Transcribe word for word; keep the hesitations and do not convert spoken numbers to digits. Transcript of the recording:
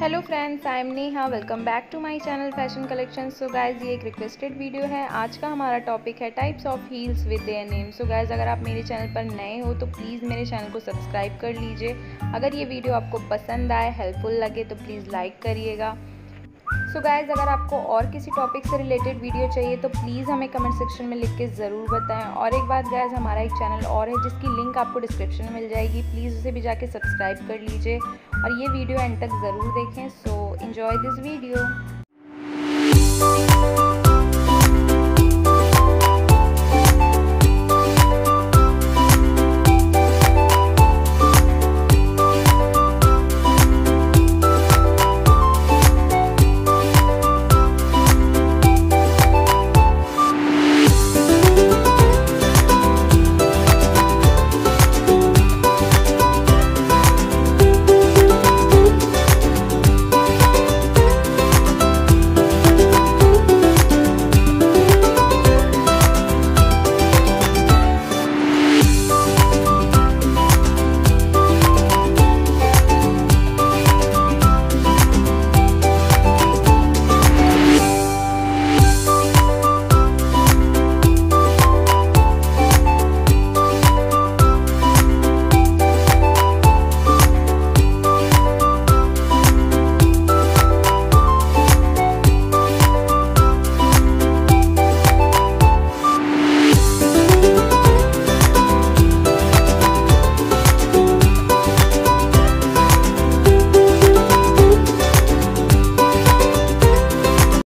Hello friends, I am Neha. Welcome back to my channel fashion collection. So guys, ये एक requested video है। आज का हमारा टॉपिक है types of heels with their name. So guys, अगर आप मेरे चैनल पर नए हो तो प्लीज़ मेरे चैनल को सब्सक्राइब कर लीजिए। अगर ये वीडियो आपको पसंद आए, हेल्पफुल लगे तो प्लीज़ लाइक करिएगा। सो गाइज़, अगर आपको और किसी टॉपिक से रिलेटेड वीडियो चाहिए तो प्लीज़ हमें कमेंट सेक्शन में लिख के ज़रूर बताएं। और एक बात गाइज़, हमारा एक चैनल और है जिसकी लिंक आपको डिस्क्रिप्शन में मिल जाएगी, प्लीज़ उसे भी जाके सब्सक्राइब कर लीजिए और ये वीडियो एंड तक ज़रूर देखें। So enjoy this video.